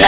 die.